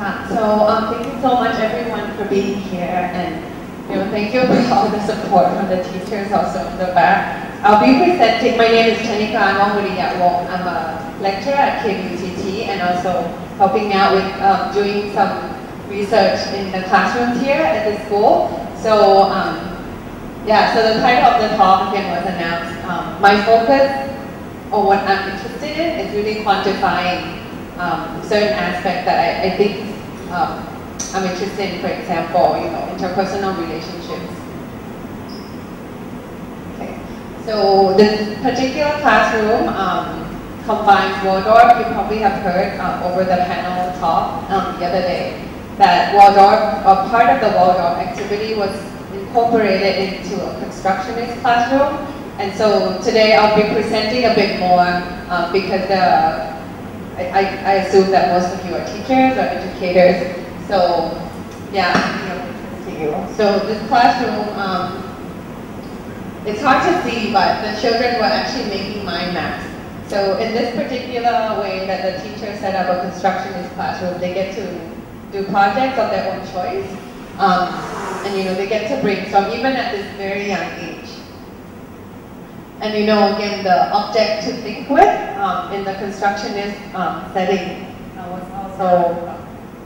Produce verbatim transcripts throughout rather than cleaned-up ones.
Huh. So um, thank you so much everyone for being here, and you know, thank you for all the support from the teachers also in the back. I'll be presenting, my name is Chanikarn Wongviriyawong. I'm a lecturer at K M U T T and also helping out with um, doing some research in the classrooms here at the school. So um, yeah, so the title of the talk again was announced. Um, my focus on what I'm interested in is really quantifying Um, certain aspect that I, I think um, I'm interested in, for example, you know, interpersonal relationships. Okay. So this particular classroom um, combines Waldorf. You probably have heard um, over the panel talk um, the other day that Waldorf, or part of the Waldorf activity, was incorporated into a constructionist classroom. And so today I'll be presenting a bit more um, because the I, I assume that most of you are teachers or educators, so yeah, you know, to you. So this classroom, um, it's hard to see, but the children were actually making mind maps. So in this particular way that the teacher set up a constructionist classroom, they get to do projects of their own choice, um, and you know, they get to brainstorm even at this very young age. And you know, again, the object to think with um, in the constructionist um, setting uh, was also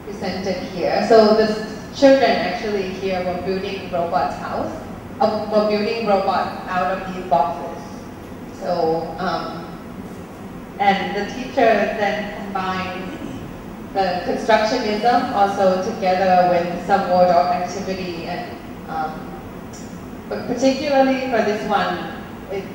presented here. So the children actually here were building robots' house, uh, were building robots out of these boxes. So, um, and the teacher then combined the constructionism also together with some Waldorf activity, and um, but particularly for this one, it's,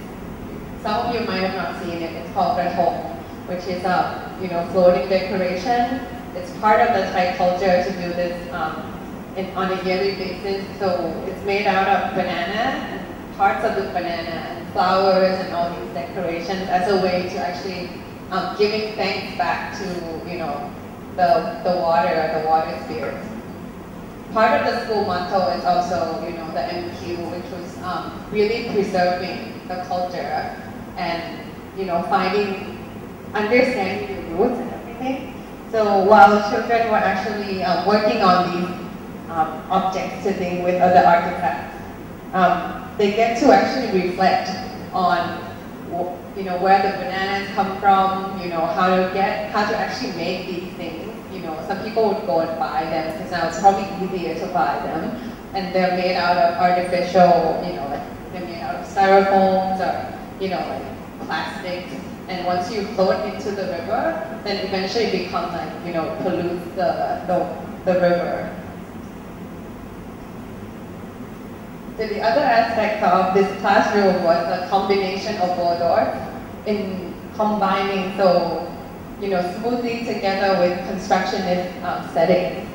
some of you might have not seen it. It's called Rahong, which is a you know floating decoration. It's part of the Thai culture to do this um, in, on a yearly basis. So it's made out of banana, parts of the banana, and flowers, and all these decorations as a way to actually um, giving thanks back to you know the the water, the water spirits. Part of the school motto is also you know the M Q, which was um, really preserving the culture and you know finding, understanding the roots and everything. So while children were actually uh, working on these um, objects to think with other artifacts, um, they get to actually reflect on you know where the bananas come from, you know how to get how to actually make these things. You know some people would go and buy them because now it's probably easier to buy them, and they're made out of artificial you know like styrofoams or, you know, like plastics, and once you float into the river, then eventually become like, you know, pollute the, the, the river. So the other aspect of this classroom was a combination of Waldorf in combining, so, you know, smoothly together with constructionist um, settings.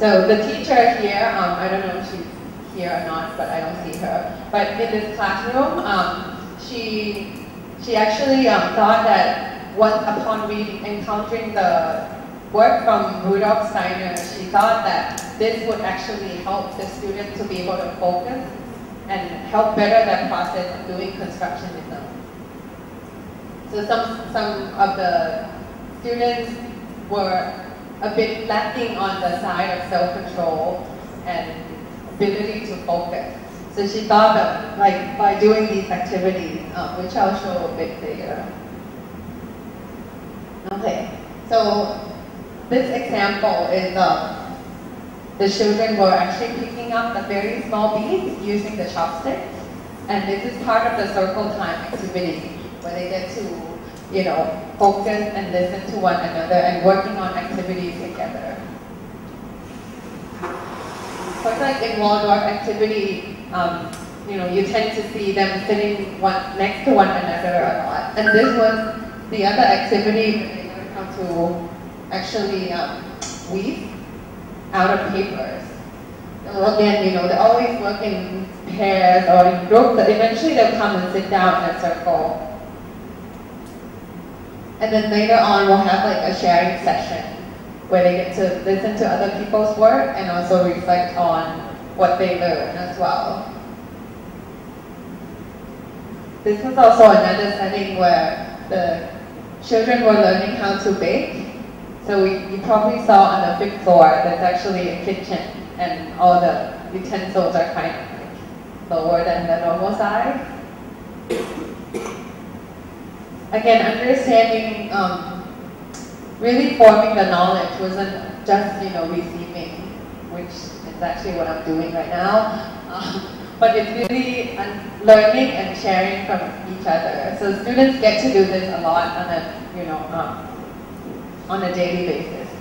So the teacher here, um, I don't know if she's here or not, but I don't see her. But in this classroom, um, she she actually um, thought that once upon re encountering the work from Rudolf Steiner, she thought that this would actually help the students to be able to focus and help better their process of doing constructionism. So some some of the students were a bit lacking on the side of self-control and ability to focus. So she thought that, like, by doing these activities, um, which I'll show a bit later. Okay, so this example is uh, the children were actually picking up the very small beads using the chopsticks, and this is part of the circle time activity where they get to, you know, focus and listen to one another and working on activities together. But like in Waldorf activity, um, you know, you tend to see them sitting one, next to one another a lot. And this was the other activity where they learned how to actually um, weave out of papers. So again, you know, they always work in pairs or in groups, but eventually they'll come and sit down in a circle. And then later on, we'll have like a sharing session, where they get to listen to other people's work and also reflect on what they learn as well. This was also another setting where the children were learning how to bake. So we, you probably saw on the fifth floor that's actually a kitchen, and all the utensils are kind of like lower than the normal size. Again, understanding, um, really forming the knowledge wasn't just, you know, receiving, which is actually what I'm doing right now. Um, But it's really learning and sharing from each other. So students get to do this a lot on a, you know, um, on a daily basis.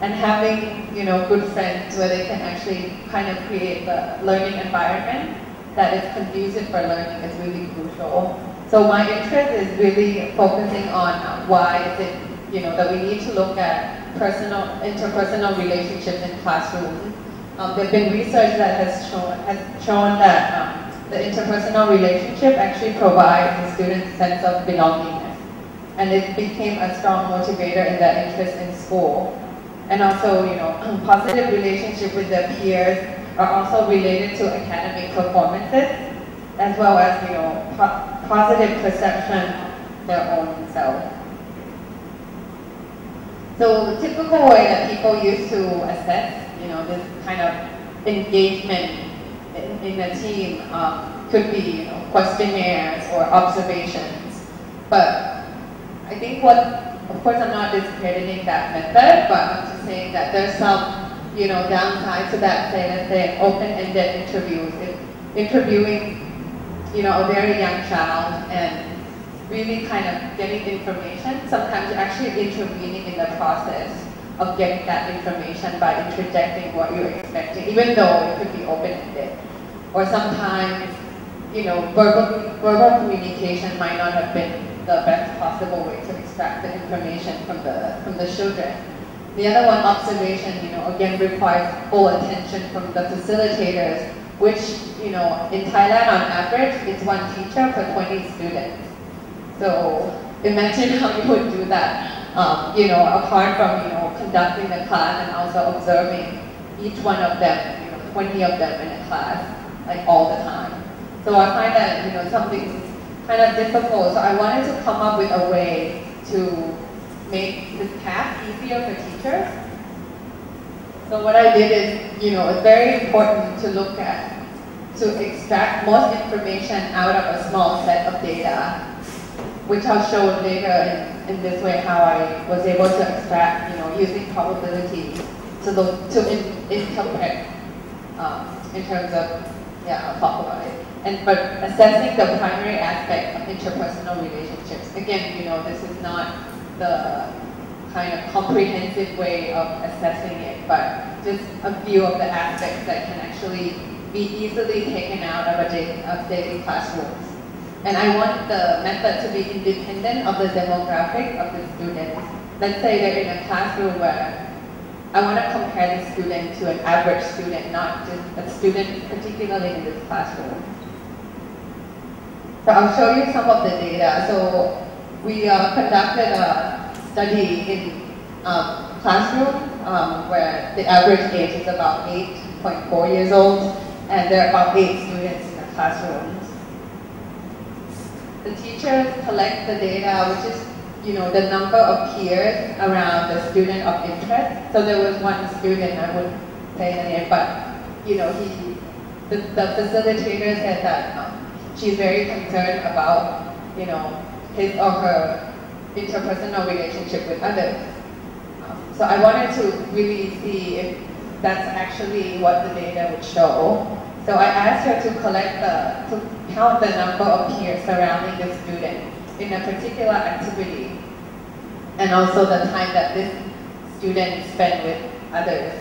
And having, you know, good friends where they can actually kind of create the learning environment that is conducive for learning is really crucial. So my interest is really focusing on why is it, you know, that we need to look at personal, interpersonal relationships in classrooms. Um, there's been research that has shown, has shown that um, the interpersonal relationship actually provides the students a sense of belongingness. And it became a strong motivator in their interest in school. And also, you know, positive relationship with their peers are also related to academic performances, as well as, you know, po positive perception of their own self. So, typical way that people used to assess, you know, this kind of engagement in, in a team um, could be, you know, questionnaires or observations. But I think what, of course I'm not discrediting that method, but I'm just saying that there's some, you know, downside to that, say, let's say, open-ended interviews. If interviewing, you know, a very young child and really kind of getting information, sometimes you're actually intervening in the process of getting that information by interjecting what you're expecting, even though it could be open-ended. Or sometimes, you know, verbal, verbal communication might not have been the best possible way to extract the information from the, from the children. The other one, observation, you know, again requires full attention from the facilitators, which, you know, in Thailand on average, it's one teacher for twenty students. So imagine how you would do that. Um, you know, apart from, you know, conducting the class and also observing each one of them, you know, twenty of them in a class, like all the time. So I find that, you know, something's kind of difficult. So I wanted to come up with a way to make this task easier for teachers. So what I did is, you know, it's very important to look at, to extract most information out of a small set of data, which I'll show later in, in this way how I was able to extract, you know, using probability to look, to interpret um, in terms of, yeah, I'll talk about it. And but assessing the primary aspect of interpersonal relationships. Again, you know, this is not the kind of comprehensive way of assessing it, but just a few of the aspects that can actually be easily taken out of a day, of daily classrooms. And I want the method to be independent of the demographic of the students. Let's say they're in a classroom where I want to compare the student to an average student, not just a student particularly in this classroom. So I'll show you some of the data. So we uh, conducted a study in um, classroom um, where the average age is about eight point four years old, and there are about eight students in the classroom. The teachers collect the data, which is, you know, the number of peers around the student of interest. So there was one student, I wouldn't say her name, but, you know, he, the, the facilitator said that um, she's very concerned about, you know, his or her interpersonal relationship with others. Um, so I wanted to really see if that's actually what the data would show. So I asked her to collect the, to count the number of peers surrounding the student in a particular activity, and also the time that this student spent with others.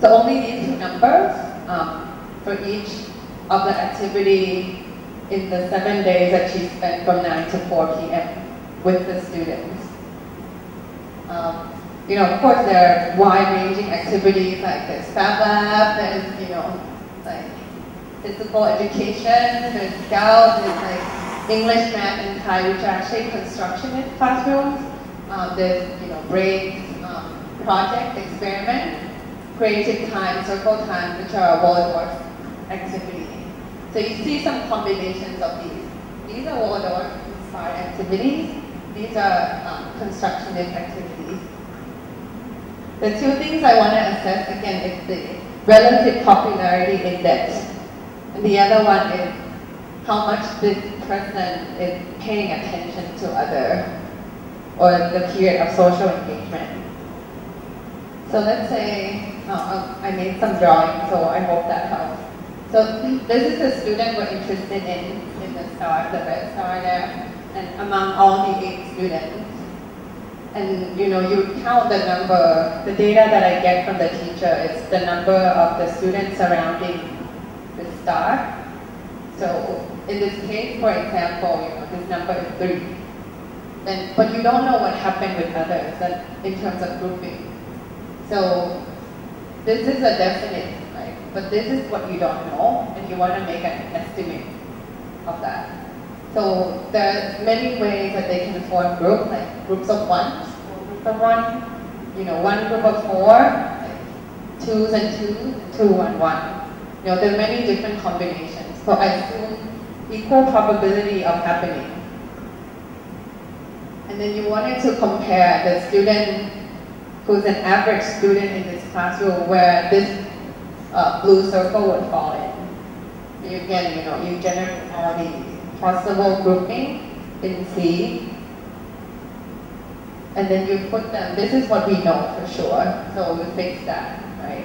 So only these two numbers um, for each of the activity in the seven days that she spent from nine to four P M with the students. Um, you know, of course there are wide-ranging activities, like there's Fab Lab, there's, you know, like physical education, there's G A L, there's like English, math, and Thai, which are actually constructionist classrooms. Um, there's, you know, breaks, um, project, experiment, creative time, circle time, which are a Waldorf activity. So you see some combinations of these. These are Waldorf-inspired activities. These are um, constructionist activities. The two things I want to assess again is the relative popularity index, and the other one is how much this person is paying attention to other, or the period of social engagement. So let's say oh, I made some drawing, so I hope that helps. So this is a student we're interested in, in the star, the red star there, and among all the eight students. And you know, you count the number, the data that I get from the teacher is the number of the students surrounding the star. So in this case, for example, you know, this number is three. And, but you don't know what happened with others that, in terms of grouping. So this is a definite, right? But this is what you don't know, and you want to make an estimate of that. So there's many ways that they can form groups, like groups of ones, groups of one, you know, one group of four, like twos and two, two and one. You know, there are many different combinations. So I assume equal probability of happening. And then you wanted to compare the student who's an average student in this classroom where this uh, blue circle would fall in. You, again, you know, you generate all these possible grouping in C, and then you put them, this is what we know for sure, so we fix that, right?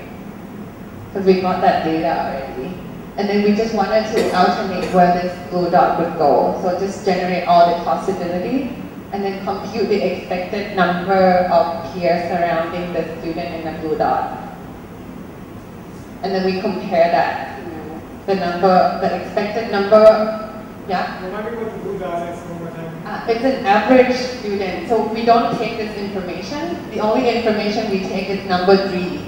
Because we got that data already. And then we just wanted to alternate where this blue dot would go. So just generate all the possibility, and then compute the expected number of peers surrounding the student in the blue dot. And then we compare that to the number, the expected number. Yeah? Remind me what the blue dot is one more time. Uh, it's an average student, so we don't take this information. The only information we take is number three,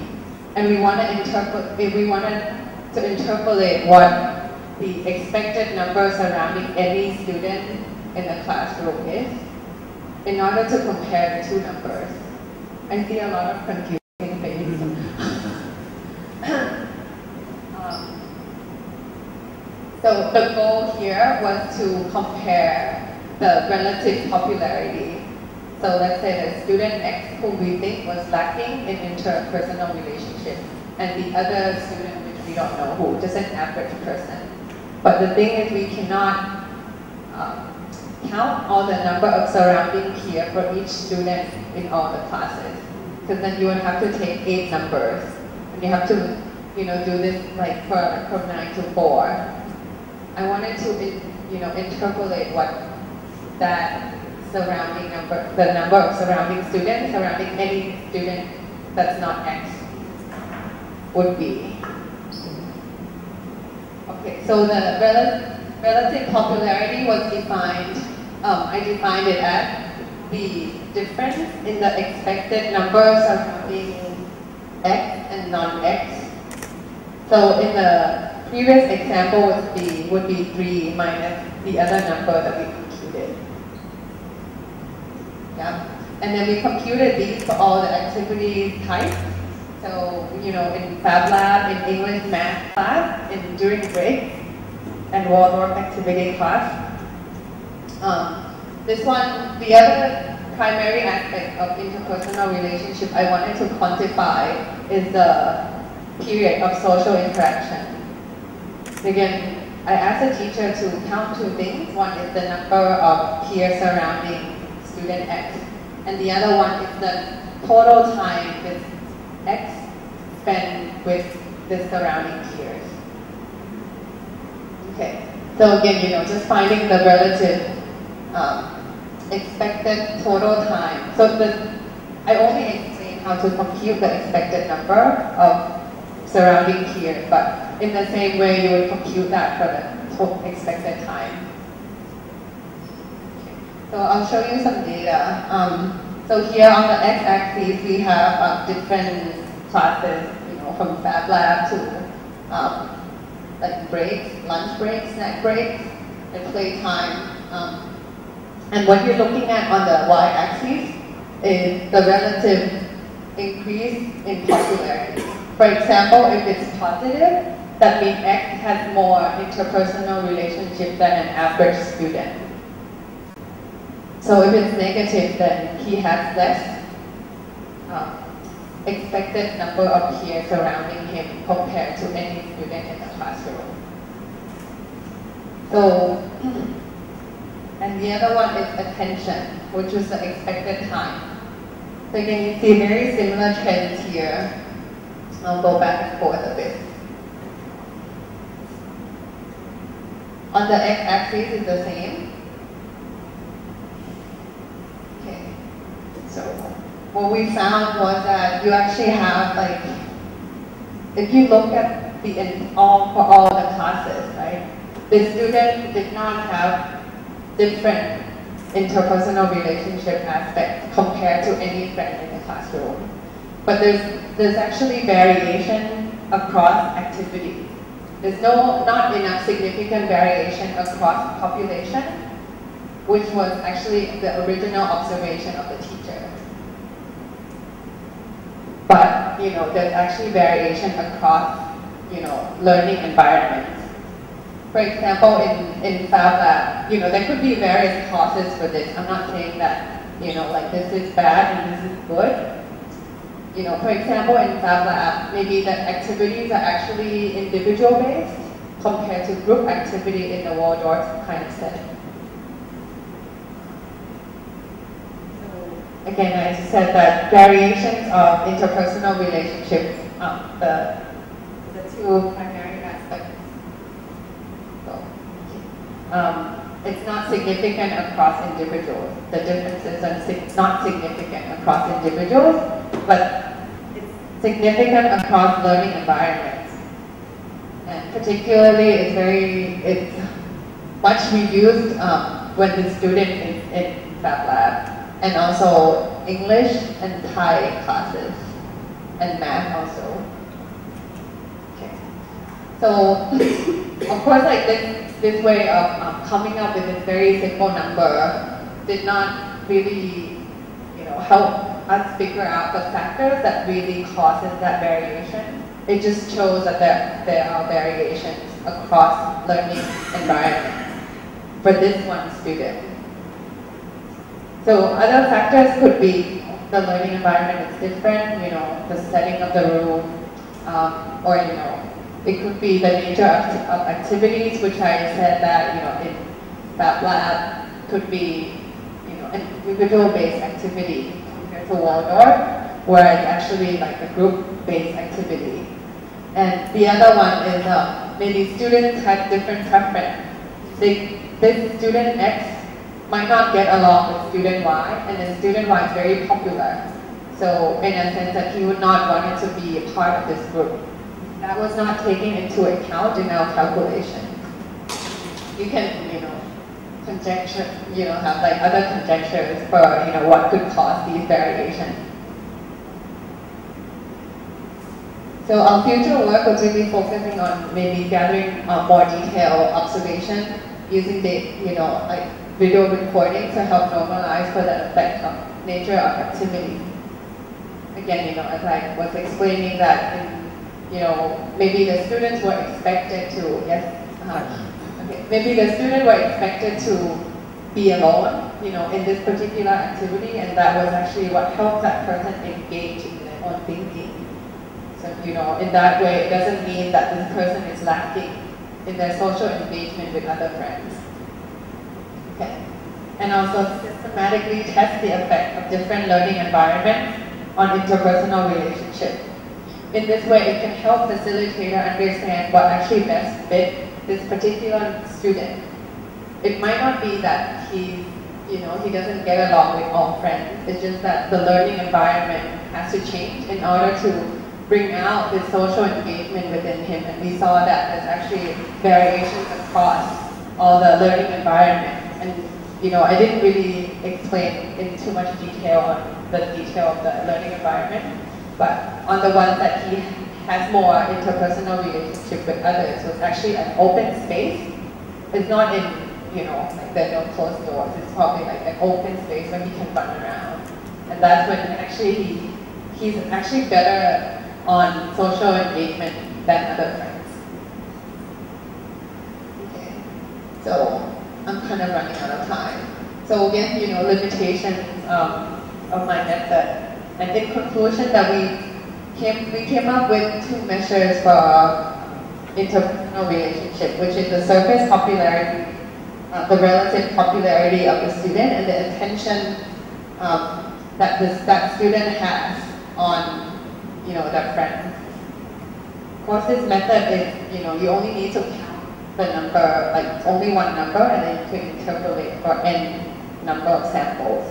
and we want to interpret. We want to interpolate what the expected number surrounding any student in the classroom is, in order to compare the two numbers. I see a lot of confusing things. um, So the goal here was to compare the relative popularity. So let's say the student X, who we think was lacking in interpersonal relationships, and the other student, which we don't know who, just an average person. But the thing is, we cannot um, count all the number of surrounding peers for each student in all the classes, because then you would have to take eight numbers, and you have to, you know, do this like for, from nine to four. I wanted to, you know, interpolate what that surrounding number, the number of surrounding students, surrounding any student that's not X, would be. Okay, so the rel relative popularity was defined. Um, I defined it as the difference in the expected numbers surrounding X and non-X. So in the previous example would be, would be three minus the other number that we computed. Yeah. And then we computed these for all the activity types. So, you know, in Fab Lab, in English math class, in during break, and Waldorf activity class. Um, this one, the other primary aspect of interpersonal relationship I wanted to quantify is the period of social interaction. Again, I asked the teacher to count two things. One is the number of peers surrounding student X, and the other one is the total time this X spent with the surrounding peers. Okay, so again, you know, just finding the relative um, expected total time. So the, I only explained how to compute the expected number of surrounding peers, but in the same way you would compute that for the total expected time. So I'll show you some data. Um, so here on the x-axis we have uh, different classes, you know, from Fab Lab to um, like breaks, lunch breaks, snack breaks, and playtime. Um, and what you're looking at on the y-axis is the relative increase in popularity. For example, if it's positive, that means X has more interpersonal relationship than an average student. So if it's negative, then he has less uh, expected number of peers surrounding him compared to any student in the classroom. So, and the other one is attention, which is the expected time. So again, you see very similar trends here. I'll go back and forth a bit. On the x-axis is the same. Okay. So what we found was that you actually have, like, if you look at the in all for all the classes, right? The students did not have different interpersonal relationship aspects compared to any friend in the classroom. But there's there's actually variation across activities. There's no not enough significant variation across population, which was actually the original observation of the teacher. But you know, there's actually variation across you know learning environments. For example, in in South Lab, you know, there could be various causes for this. I'm not saying that you know like this is bad and this is good. You know, for example, in Fab Lab, maybe the activities are actually individual-based compared to group activity in the Waldorf kind of setting. So, again, I said that variations of interpersonal relationships are the, the two primary aspects. So, um, it's not significant across individuals. The differences are not significant across individuals, but it's significant across learning environments. And particularly, it's very, it's much reduced um, when the student is in Fab Lab, and also English and Thai classes, and math also. Okay. So, of course, like this, this way of um, coming up with this very simple number did not really, you know, help us figure out the factors that really causes that variation. It just shows that there, there are variations across learning environments for this one student. So other factors could be the learning environment is different, you know, the setting of the room, um, or you know, it could be the nature of, of activities, which I said that, you know, in Fab Lab could be, you know, an individual-based activity. To Waldorf, where it's actually like a group-based activity. And the other one is uh, maybe students have different preference. They, this student X might not get along with student Y, and then student Y is very popular. So in a sense that he would not want it to be a part of this group. That was not taken into account in our calculation. You can, you know, conjecture, you know, have like other conjectures for, you know, what could cause these variations. So our future work will be focusing on maybe gathering uh, more detailed observation using the, you know, like video recording to help normalize for the effect of nature of activity. Again, you know, as I was explaining that, in, you know, maybe the students were expected to, yes, uh, maybe the students were expected to be alone, you know, in this particular activity, and that was actually what helped that person engage in their own thinking. So, you know, in that way, it doesn't mean that this person is lacking in their social engagement with other friends. Okay. And also systematically test the effect of different learning environments on interpersonal relationships. In this way, it can help facilitator understand what actually best fits this particular student. It might not be that he, you know, he doesn't get along with all friends. It's just that the learning environment has to change in order to bring out the social engagement within him. And we saw that there's actually variations across all the learning environments. And you know, I didn't really explain in too much detail on the detail of the learning environment, but on the ones that he has more interpersonal relationship with others, so it's actually an open space. It's not in, you know, like there are no closed doors. It's probably like an open space where he can run around, and that's when actually he, he's actually better on social engagement than other friends. Okay, so I'm kind of running out of time. So again, you know, limitations um, of my method. And in conclusion, that we came we came up with two measures for our interpersonal relationship, which is the surface popularity, uh, the relative popularity of the student, and the attention um, that this that student has on, you know, their friends. Of course, this method is, you know, you only need to count the number, like only one number, and then you can interpolate for n number of samples.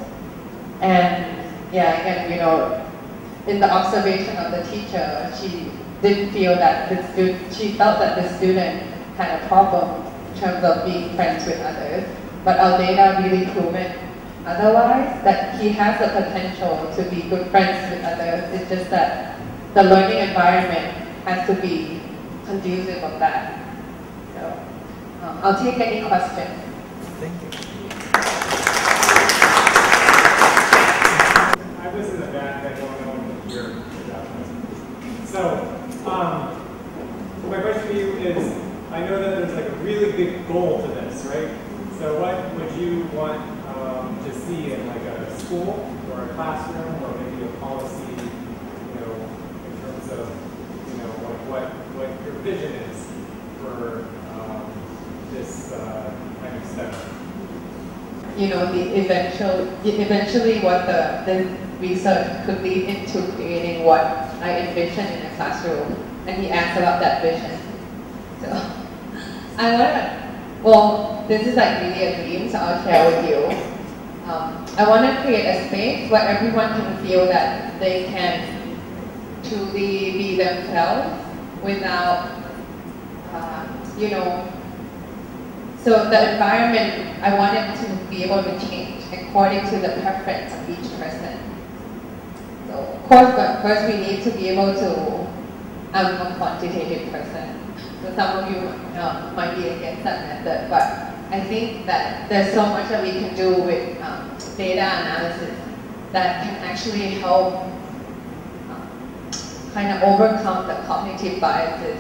And yeah, again, you know, in the observation of the teacher, she did feel that the student, she felt that the student had a problem in terms of being friends with others. But our data really proven otherwise, that he has the potential to be good friends with others. It's just that the learning environment has to be conducive of that. So um, I'll take any questions. Thank you. I was in the back, I don't know if you're about this. So um, my question to you is, I know that there's like a really big goal to this, right? So what would you want Um, to see in like a school or a classroom, or maybe a policy, you know, in terms of, you know, what what, what your vision is for um, this uh, kind of stuff? You know, the eventual, eventually what the, the research could lead into creating what I envision in a classroom, and he asked about that vision. So, I want to Well, this is like really a dream, so I'll share with you. Um, I want to create a space where everyone can feel that they can truly be themselves without, uh, you know, so the environment, I want it to be able to change according to the preference of each person. So, of course, but first we need to be able to, I'm a quantitative person. So some of you um, might be against that method, but I think that there's so much that we can do with um, data analysis that can actually help um, kind of overcome the cognitive biases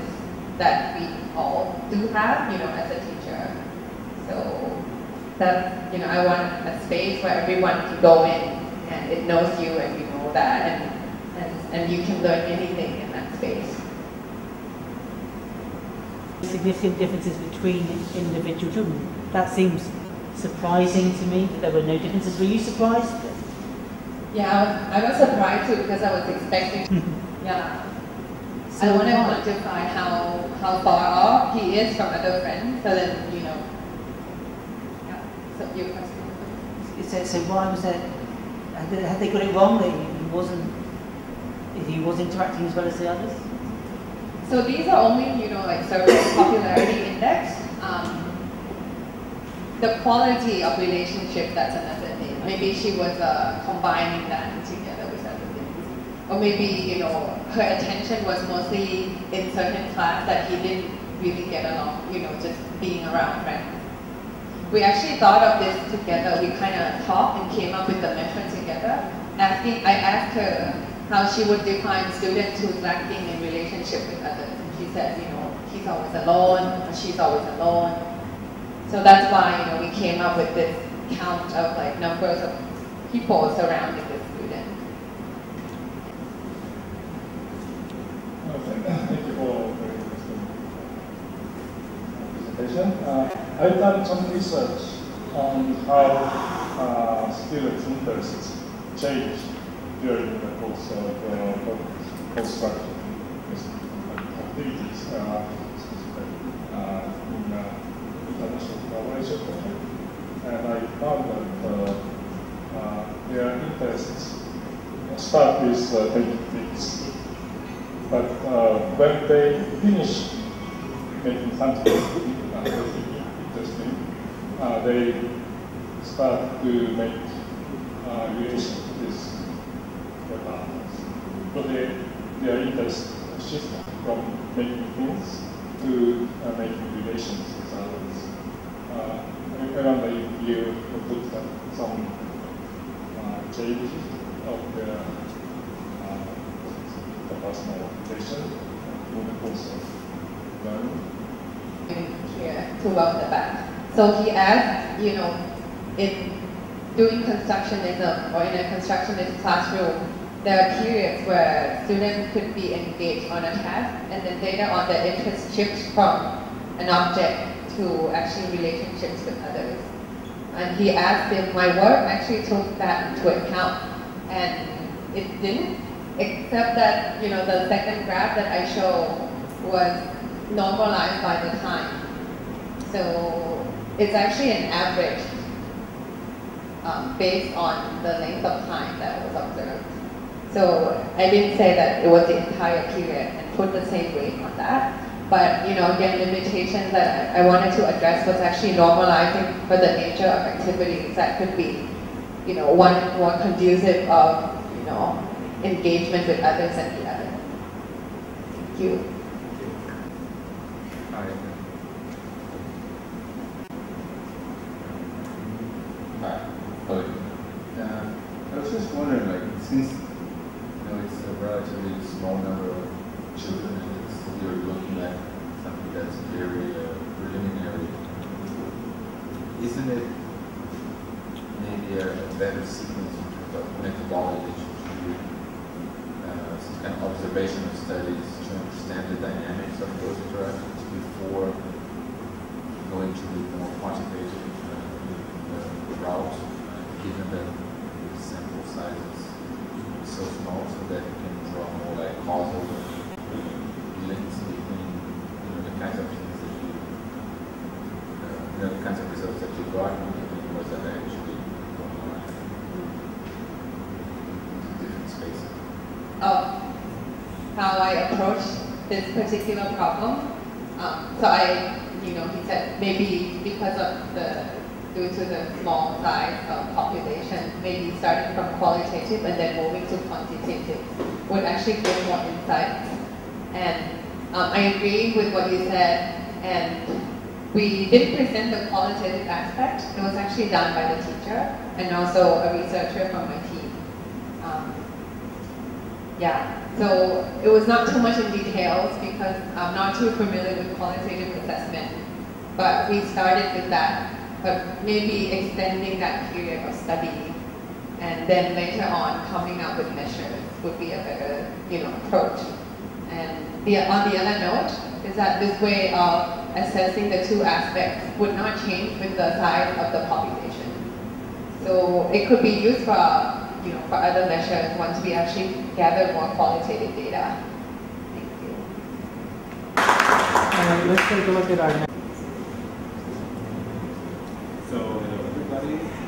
that we all do have, you know, as a teacher. So that's, you know, I want a space where everyone can go in and it knows you and you know that, and, and, and you can learn anything in that space. Significant differences between individual children. That seems surprising to me that there were no differences. Were you surprised? Yeah, I was, I was surprised too, because I was expecting. Yeah. So I want to quantify how, how far off he is from other friends, so then, you know. Yeah, so your question. So, so why was that? Had they got it wrong that he wasn't, he was interacting as well as the others? So these are only, you know, like surface popularity index. Um, the quality of relationship, that's another thing. Maybe she was uh, combining that together with other things. Or maybe, you know, her attention was mostly in certain class that he didn't really get along, you know, just being around friends. We actually thought of this together. We kind of talked and came up with the measure together. Asking, I asked her how she would define students who's lacking in relationship with others. And she said, you know, he's always alone, or she's always alone. So that's why, you know, we came up with this count of like numbers of people surrounding the student. Well, thank you for a very interesting presentation. Uh, I've done some research on how uh, students' interests change during the course of uh, construction activities uh, uh, in uh, international collaboration project. And I found that uh, uh, their interests start with uh, making things. But uh, when they finish making something interesting, uh, they start to make uh, relations with but they, their interest shift from making things to uh, making relations with others. Uh, I remember you put some uh, change of their uh, personal relation in the course of learning. Here, throughout the back. So he asked, you know, if doing constructionism or in a constructionist classroom, there are periods where students could be engaged on a task and then later on their interest shifts from an object to actually relationships with others. And he asked if my work actually took that into account, and it didn't, except that, you know, the second graph that I show was normalized by the time. So it's actually an average um, based on the length of time that was observed. So I didn't say that it was the entire period and put the same weight on that. But, you know, again, limitations that I wanted to address was actually normalizing for the nature of activities that could be, you know, one more conducive of, you know, engagement with others and the other. Thank you. Hi. Hi. Hello. Uh, I was just wondering, like, since, you know, it's a relatively small number of children, you're looking at something that's very uh, preliminary, isn't it maybe a better sequence in terms of methodology to do uh, some kind of observational studies to understand the dynamics of those interactions before going to the more quantitative uh, route, uh, given that the sample size is so small, so that you can draw more like causal links between, you know, the kinds of things that you, uh, you know, the kinds of results that you got and the ones that are actually going on in different spaces. Oh, how I approach this particular problem. Um, so I, you know, he said maybe because of the, due to the small size of population, maybe starting from qualitative and then moving to quantitative would actually give more insight. And um, I agree with what you said, and we didn't present the qualitative aspect. It was actually done by the teacher and also a researcher from my team. Um, yeah, so it was not too much in details because I'm not too familiar with qualitative assessment, but we started with that, but maybe extending that period of study and then later on coming up with measures would be a better, you know, approach. And the, on the other note is that this way of assessing the two aspects would not change with the size of the population. So it could be used for, you know, for other measures once we actually gather more qualitative data. Thank you. Uh, let's take a look at our next. So, hello everybody.